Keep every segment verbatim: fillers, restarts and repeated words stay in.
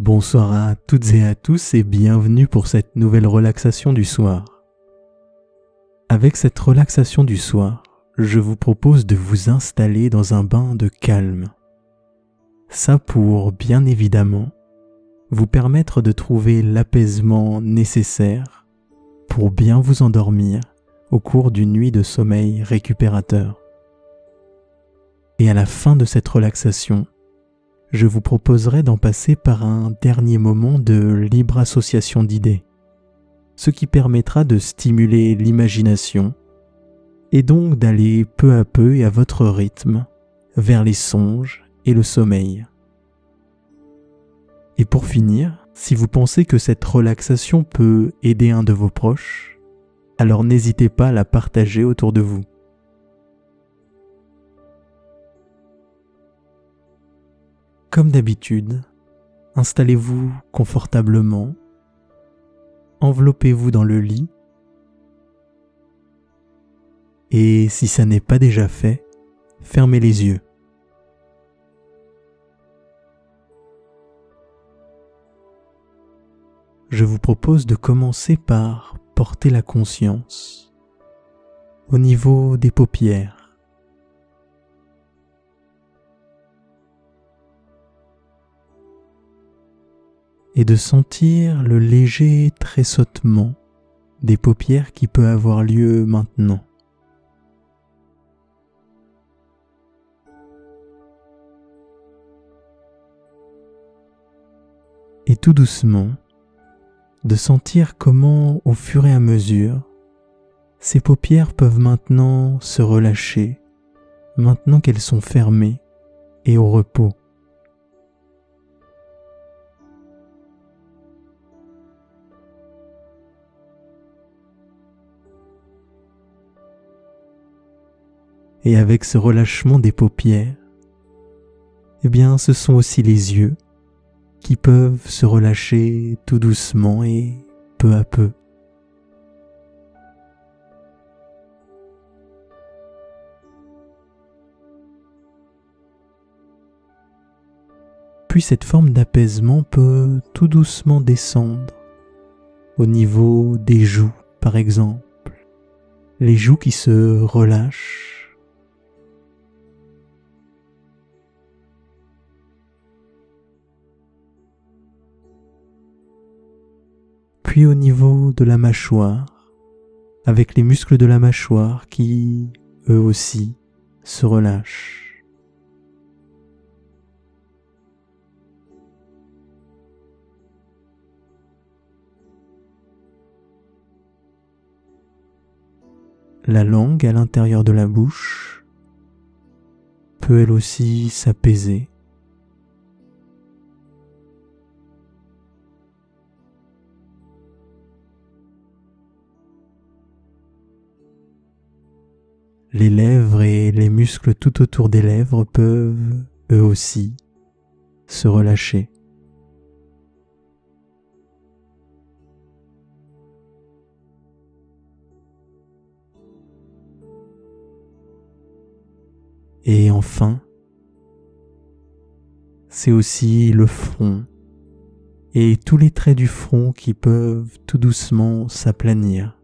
Bonsoir à toutes et à tous et bienvenue pour cette nouvelle relaxation du soir. Avec cette relaxation du soir, je vous propose de vous installer dans un bain de calme. Ça pour, bien évidemment, vous permettre de trouver l'apaisement nécessaire pour bien vous endormir au cours d'une nuit de sommeil récupérateur. Et à la fin de cette relaxation, je vous proposerai d'en passer par un dernier moment de libre association d'idées, ce qui permettra de stimuler l'imagination et donc d'aller peu à peu et à votre rythme vers les songes et le sommeil. Et pour finir, si vous pensez que cette relaxation peut aider un de vos proches, alors n'hésitez pas à la partager autour de vous. Comme d'habitude, installez-vous confortablement, enveloppez-vous dans le lit et si ça n'est pas déjà fait, fermez les yeux. Je vous propose de commencer par porter la conscience au niveau des paupières. Et de sentir le léger tressautement des paupières qui peut avoir lieu maintenant. Et tout doucement, de sentir comment, au fur et à mesure, ces paupières peuvent maintenant se relâcher, maintenant qu'elles sont fermées et au repos. Et avec ce relâchement des paupières, eh bien, ce sont aussi les yeux qui peuvent se relâcher tout doucement et peu à peu. Puis cette forme d'apaisement peut tout doucement descendre au niveau des joues, par exemple, les joues qui se relâchent. Puis au niveau de la mâchoire, avec les muscles de la mâchoire qui, eux aussi, se relâchent. La langue à l'intérieur de la bouche peut elle aussi s'apaiser. Les lèvres et les muscles tout autour des lèvres peuvent, eux aussi, se relâcher. Et enfin, c'est aussi le front et tous les traits du front qui peuvent tout doucement s'aplanir.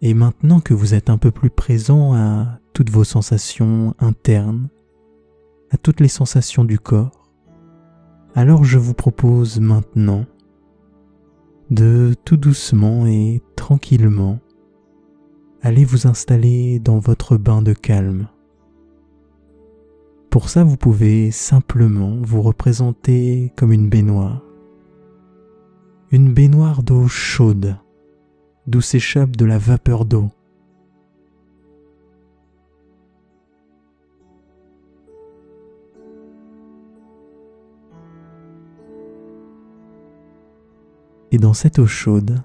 Et maintenant que vous êtes un peu plus présent à toutes vos sensations internes, à toutes les sensations du corps, alors je vous propose maintenant de tout doucement et tranquillement aller vous installer dans votre bain de calme. Pour ça, vous pouvez simplement vous représenter comme une baignoire, une baignoire d'eau chaude, d'où s'échappe de la vapeur d'eau. Et dans cette eau chaude,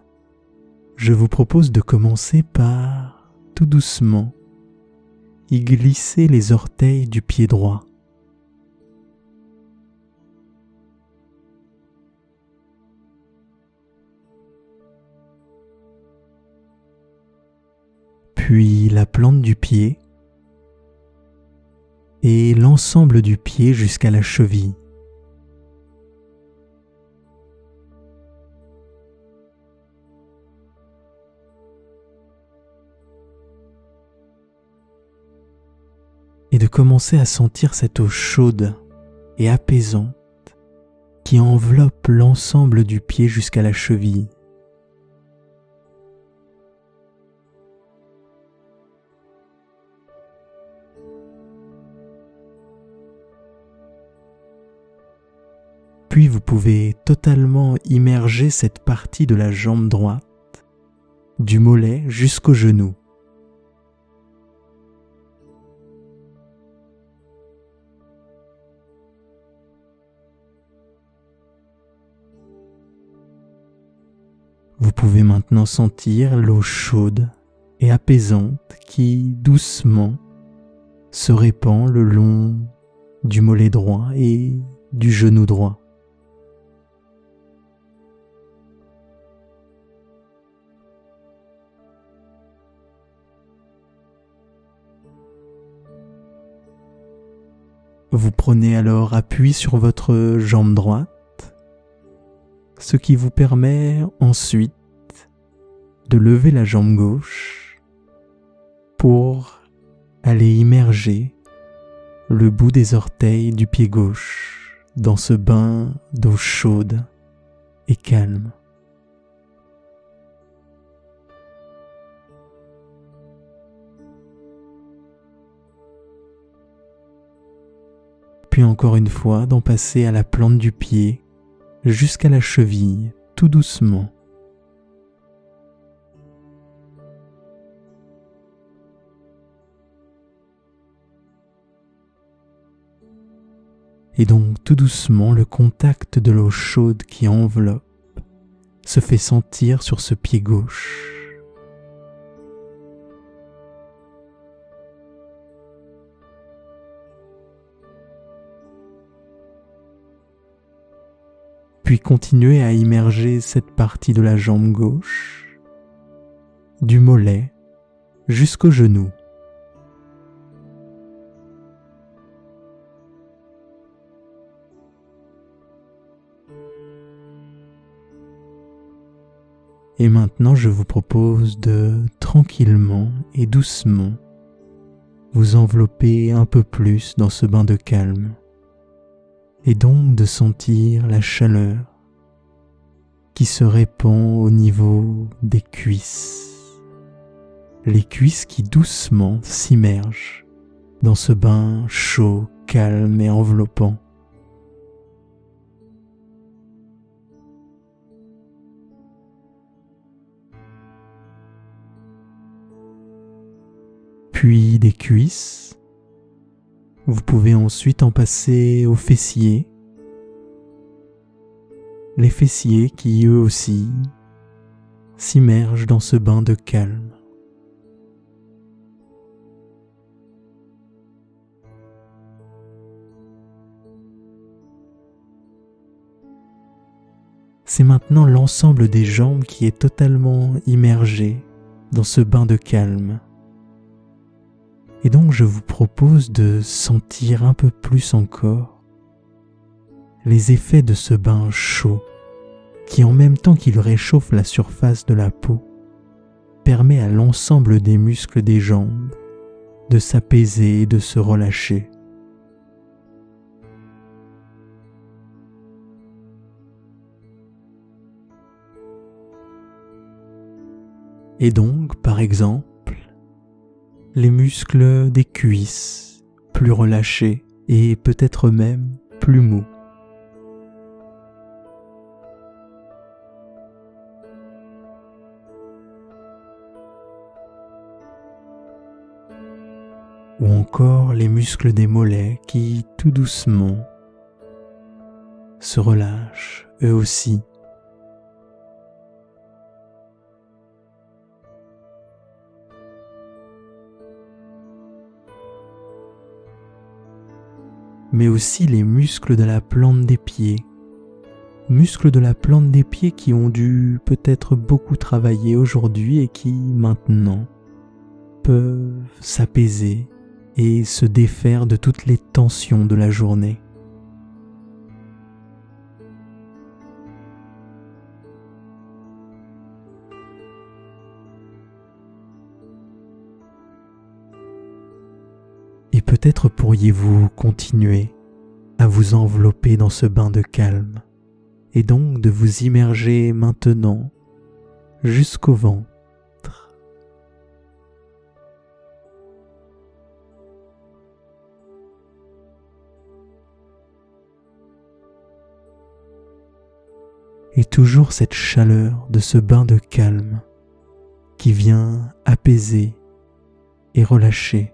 je vous propose de commencer par, tout doucement, y glisser les orteils du pied droit. puis la plante du pied et l'ensemble du pied jusqu'à la cheville. Et de commencer à sentir cette eau chaude et apaisante qui enveloppe l'ensemble du pied jusqu'à la cheville. Puis vous pouvez totalement immerger cette partie de la jambe droite, du mollet jusqu'au genou. Vous pouvez maintenant sentir l'eau chaude et apaisante qui, doucement, se répand le long du mollet droit et du genou droit. Vous prenez alors appui sur votre jambe droite, ce qui vous permet ensuite de lever la jambe gauche pour aller immerger le bout des orteils du pied gauche dans ce bain d'eau chaude et calme. Puis encore une fois d'en passer à la plante du pied jusqu'à la cheville, tout doucement. Et donc tout doucement, le contact de l'eau chaude qui enveloppe se fait sentir sur ce pied gauche. Puis continuez à immerger cette partie de la jambe gauche, du mollet jusqu'au genou. Et maintenant, je vous propose de tranquillement et doucement vous envelopper un peu plus dans ce bain de calme. Et donc de sentir la chaleur qui se répand au niveau des cuisses, les cuisses qui doucement s'immergent dans ce bain chaud, calme et enveloppant. Puis des cuisses, vous pouvez ensuite en passer aux fessiers, les fessiers qui eux aussi s'immergent dans ce bain de calme. C'est maintenant l'ensemble des jambes qui est totalement immergé dans ce bain de calme. Et donc je vous propose de sentir un peu plus encore les effets de ce bain chaud qui, en même temps qu'il réchauffe la surface de la peau, permet à l'ensemble des muscles des jambes de s'apaiser et de se relâcher. Et donc, par exemple, les muscles des cuisses plus relâchés et peut-être même plus mous. Ou encore les muscles des mollets qui tout doucement se relâchent eux aussi. Mais aussi les muscles de la plante des pieds, muscles de la plante des pieds qui ont dû peut-être beaucoup travailler aujourd'hui et qui, maintenant, peuvent s'apaiser et se défaire de toutes les tensions de la journée. Et peut-être pourriez-vous continuer à vous envelopper dans ce bain de calme, et donc de vous immerger maintenant jusqu'au ventre. Et toujours cette chaleur de ce bain de calme qui vient apaiser et relâcher.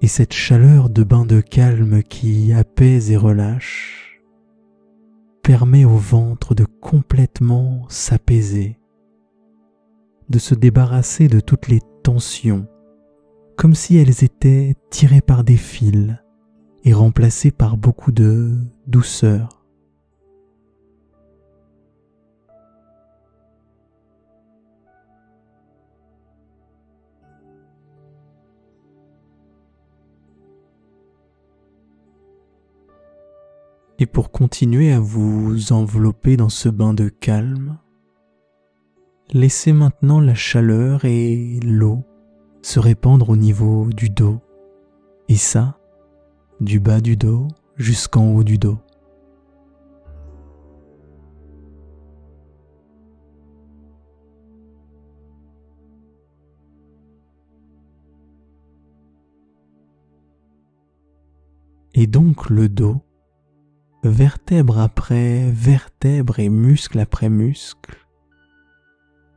Et cette chaleur de bain de calme qui apaise et relâche permet au ventre de complètement s'apaiser, de se débarrasser de toutes les tensions, comme si elles étaient tirées par des fils et remplacées par beaucoup de douceur. Et pour continuer à vous envelopper dans ce bain de calme, laissez maintenant la chaleur et l'eau se répandre au niveau du dos, et ça, du bas du dos jusqu'en haut du dos. Et donc le dos, vertèbre après vertèbre et muscle après muscle,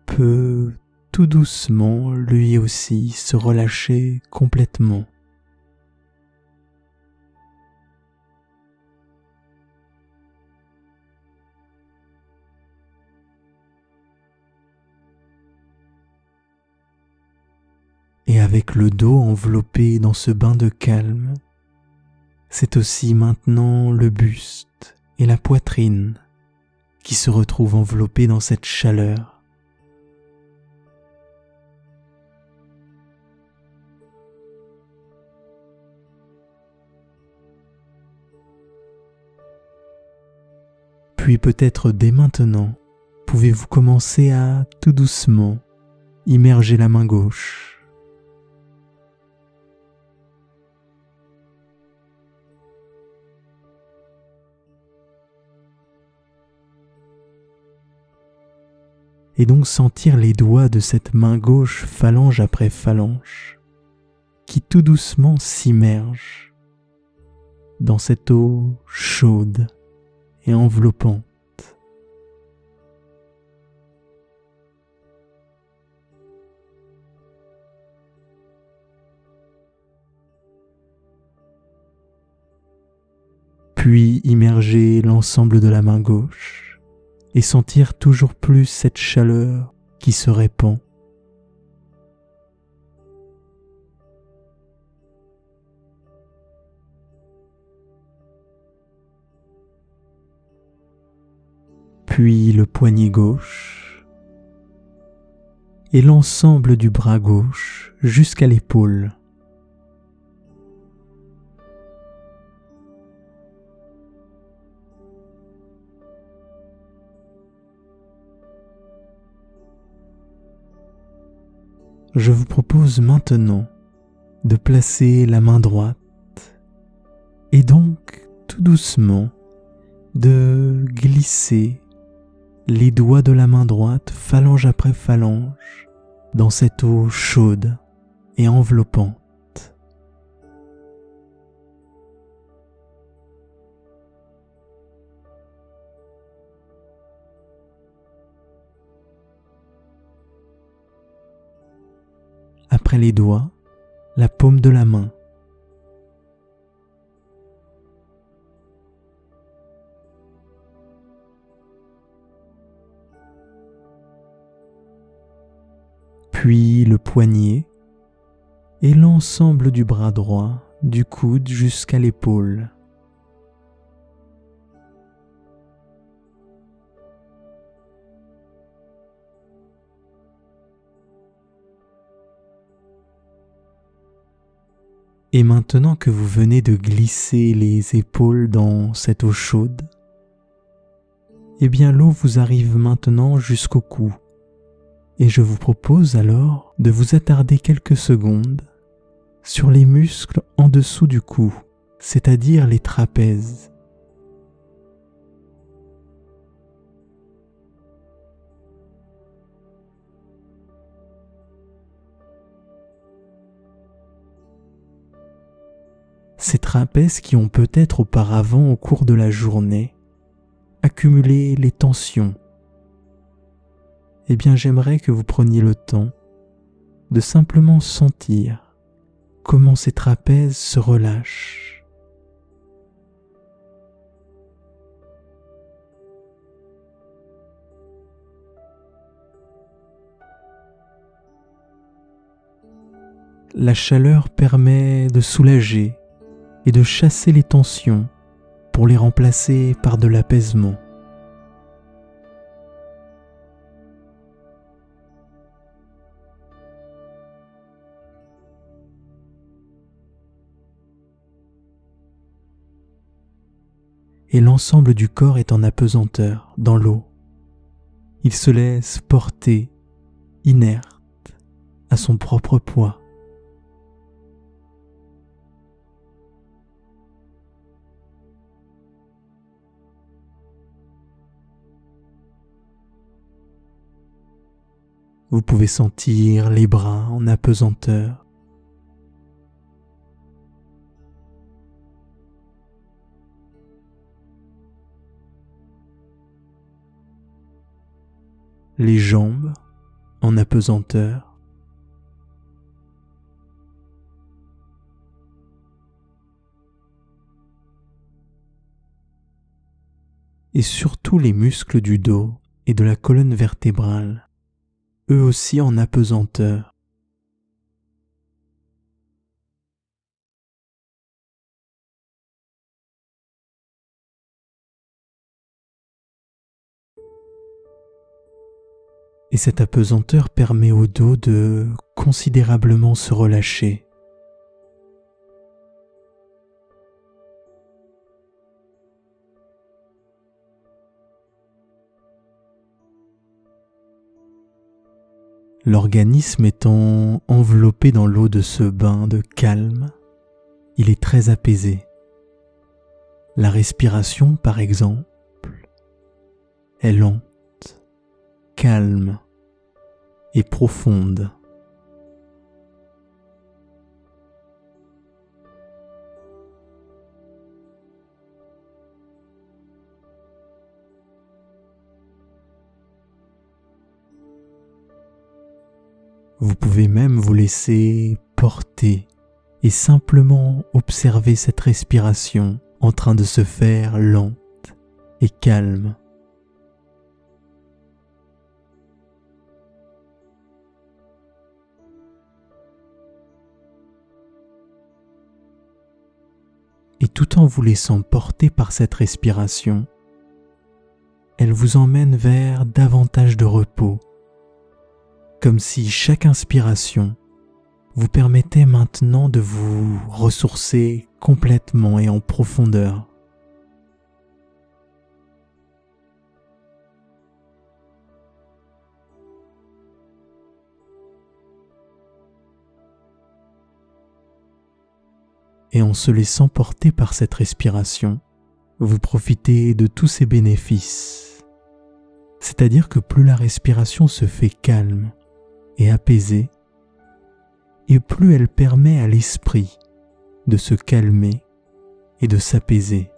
peut tout doucement lui aussi se relâcher complètement. Et avec le dos enveloppé dans ce bain de calme, c'est aussi maintenant le buste et la poitrine qui se retrouvent enveloppés dans cette chaleur. Puis peut-être dès maintenant, pouvez-vous commencer à tout doucement immerger la main gauche. Et donc sentir les doigts de cette main gauche, phalange après phalange, qui tout doucement s'immerge dans cette eau chaude et enveloppante. Puis immerger l'ensemble de la main gauche, et sentir toujours plus cette chaleur qui se répand. Puis le poignet gauche et l'ensemble du bras gauche jusqu'à l'épaule. Je vous propose maintenant de placer la main droite et donc tout doucement de glisser les doigts de la main droite phalange après phalange dans cette eau chaude et enveloppante. Après les doigts, la paume de la main. Puis le poignet et l'ensemble du bras droit du coude jusqu'à l'épaule. Et maintenant que vous venez de glisser les épaules dans cette eau chaude, eh bien l'eau vous arrive maintenant jusqu'au cou. Et je vous propose alors de vous attarder quelques secondes sur les muscles en dessous du cou, c'est-à-dire les trapèzes. Ces trapèzes qui ont peut-être auparavant au cours de la journée accumulé les tensions, eh bien j'aimerais que vous preniez le temps de simplement sentir comment ces trapèzes se relâchent. La chaleur permet de soulager et de chasser les tensions pour les remplacer par de l'apaisement. Et l'ensemble du corps est en apesanteur dans l'eau. Il se laisse porter, inerte, à son propre poids. Vous pouvez sentir les bras en apesanteur. Les jambes en apesanteur. Et surtout les muscles du dos et de la colonne vertébrale, eux aussi en apesanteur. Et cette apesanteur permet au dos de considérablement se relâcher. L'organisme étant enveloppé dans l'eau de ce bain de calme, il est très apaisé. La respiration, par exemple, est lente, calme et profonde. Vous pouvez même vous laisser porter et simplement observer cette respiration en train de se faire lente et calme. Et tout en vous laissant porter par cette respiration, elle vous emmène vers davantage de repos. Comme si chaque inspiration vous permettait maintenant de vous ressourcer complètement et en profondeur. Et en se laissant porter par cette respiration, vous profitez de tous ses bénéfices. C'est-à-dire que plus la respiration se fait calme et apaisée, et plus elle permet à l'esprit de se calmer et de s'apaiser.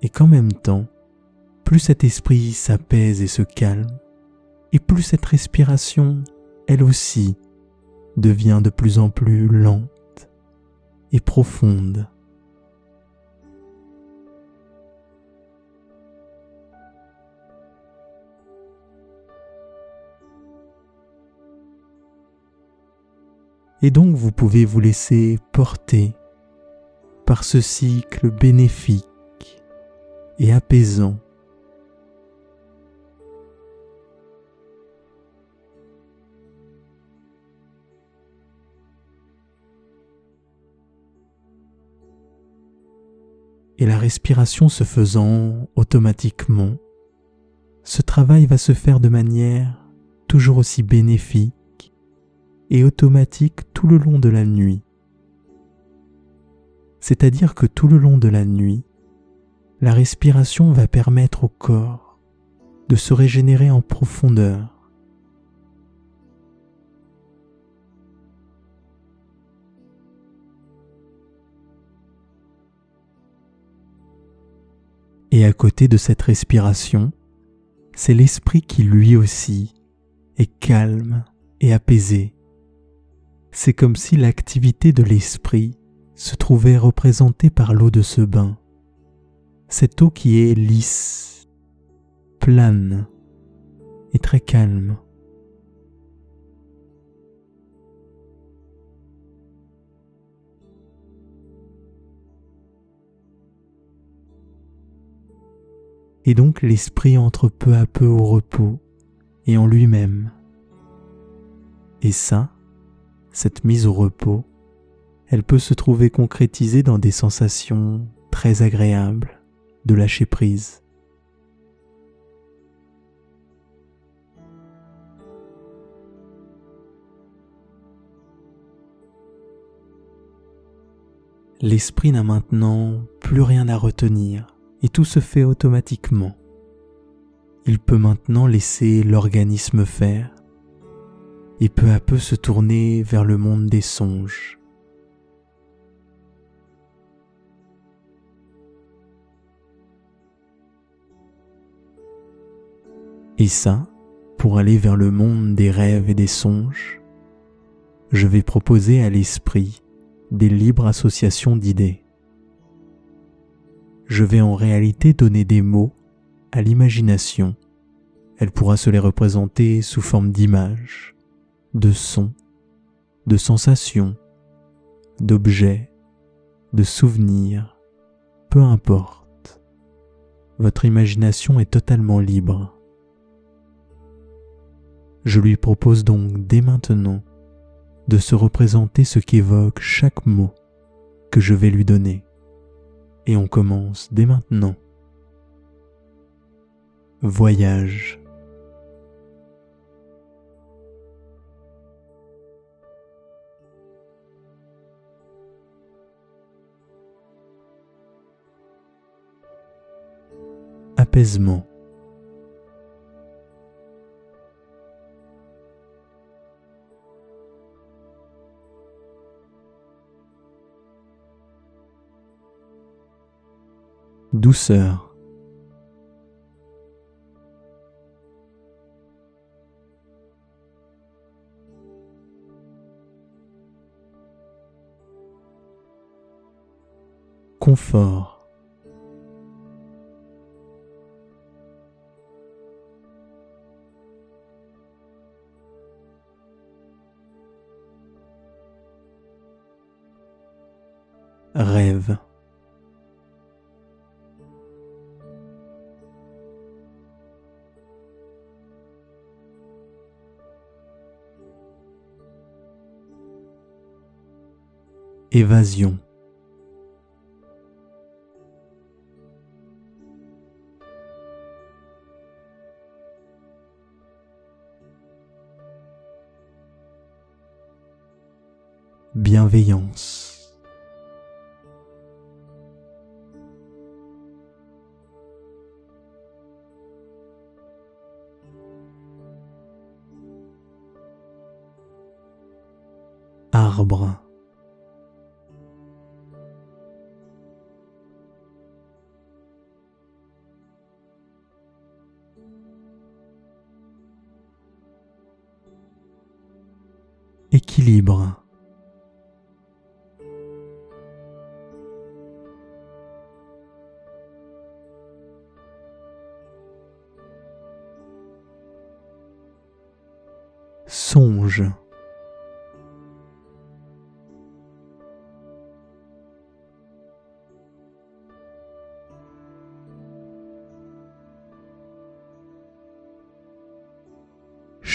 Et qu'en même temps, plus cet esprit s'apaise et se calme, et plus cette respiration, elle aussi, devient de plus en plus lente et profonde. et donc vous pouvez vous laisser porter par ce cycle bénéfique et apaisant. Et la respiration se faisant automatiquement, ce travail va se faire de manière toujours aussi bénéfique et automatique tout le long de la nuit. C'est-à-dire que tout le long de la nuit, la respiration va permettre au corps de se régénérer en profondeur. Et à côté de cette respiration, c'est l'esprit qui lui aussi est calme et apaisé. C'est comme si l'activité de l'esprit se trouvait représentée par l'eau de ce bain. Cette eau qui est lisse, plane et très calme. Et donc l'esprit entre peu à peu au repos et en lui-même. Et ça, cette mise au repos, elle peut se trouver concrétisée dans des sensations très agréables de lâcher prise. L'esprit n'a maintenant plus rien à retenir. Et tout se fait automatiquement. Il peut maintenant laisser l'organisme faire et peu à peu se tourner vers le monde des songes. Et ça, pour aller vers le monde des rêves et des songes, je vais proposer à l'esprit des libres associations d'idées. Je vais en réalité donner des mots à l'imagination. Elle pourra se les représenter sous forme d'images, de sons, de sensations, d'objets, de souvenirs, peu importe. Votre imagination est totalement libre. Je lui propose donc dès maintenant de se représenter ce qu'évoque chaque mot que je vais lui donner. Et on commence dès maintenant. Voyage. Apaisement. Douceur. Confort. Rêve. Évasion. Bienveillance. Arbre. Équilibre. Songe.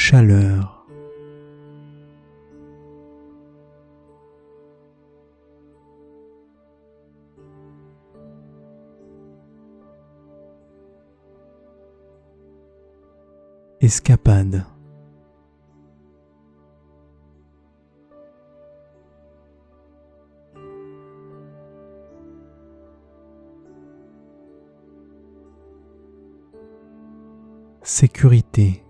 chaleur. Escapade. Sécurité.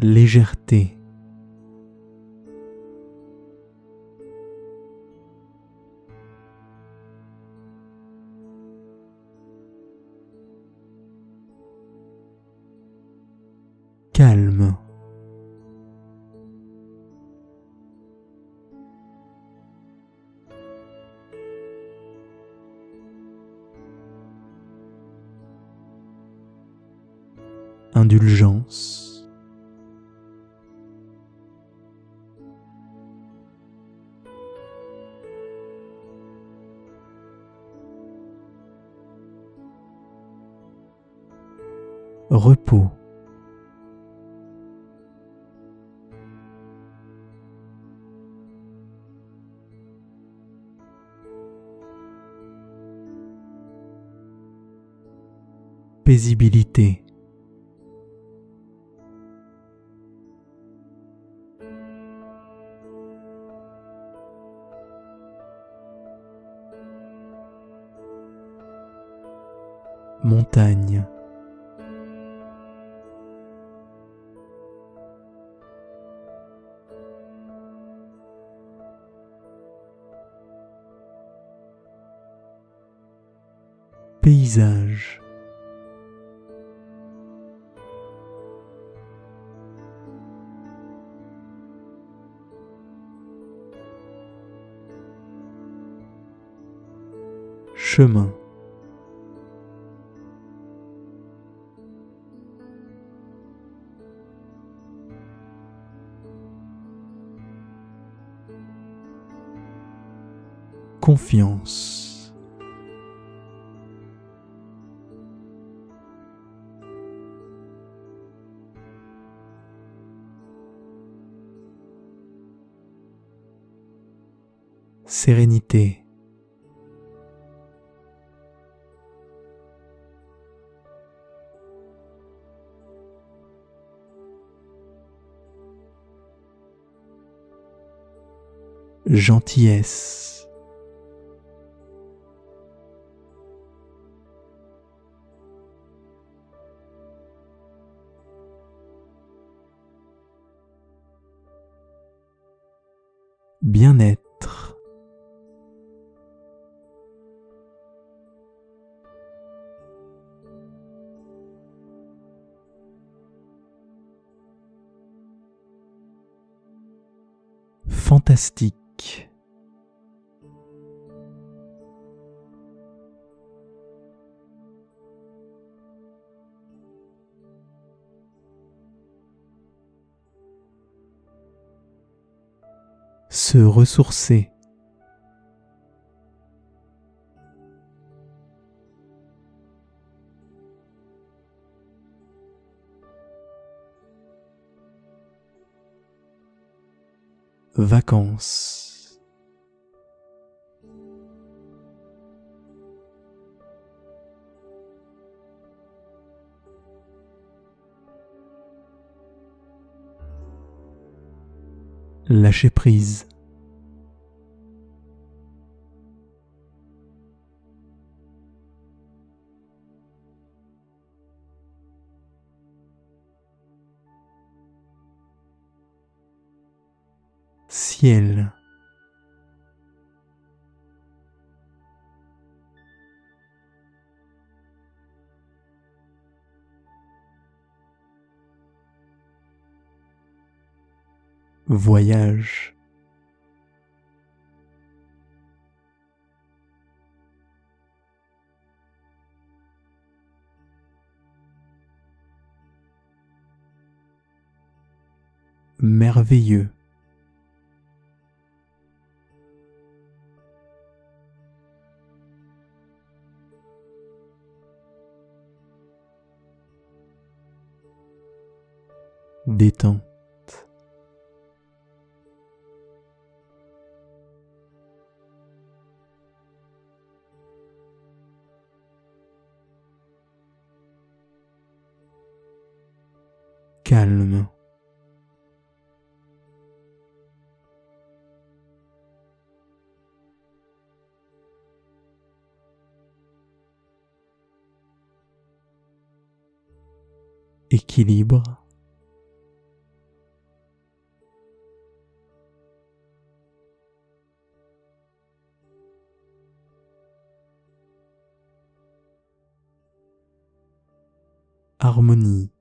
Légèreté. Calme. Indulgence. Repos. Paisibilité. Montagne. Paysage. Chemin. Confiance. Sérénité. Gentillesse. Bien-être. Fantastique. Se ressourcer. Vacances. Lâcher prise. Ciel. Voyage. Merveilleux. détente. Calme. Équilibre. Harmonie.